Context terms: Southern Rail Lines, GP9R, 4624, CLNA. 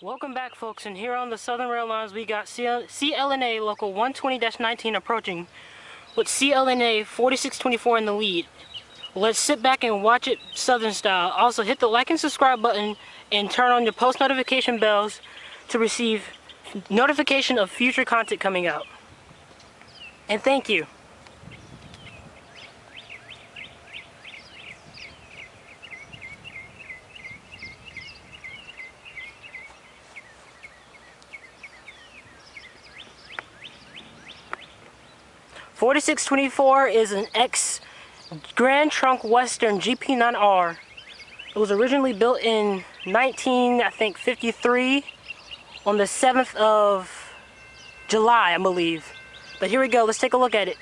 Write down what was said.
Welcome back, folks, and here on the Southern Rail Lines we got CLNA Local 120-19 approaching with CLNA 4624 in the lead. Let's sit back and watch it Southern style. Also hit the like and subscribe button and turn on your post notification bells to receive notification of future content coming out. And thank you. '4624 is an ex-Grand Trunk Western GP9R. It was originally built in 1953 on the 7th of July, I believe. But here we go, let's take a look at it.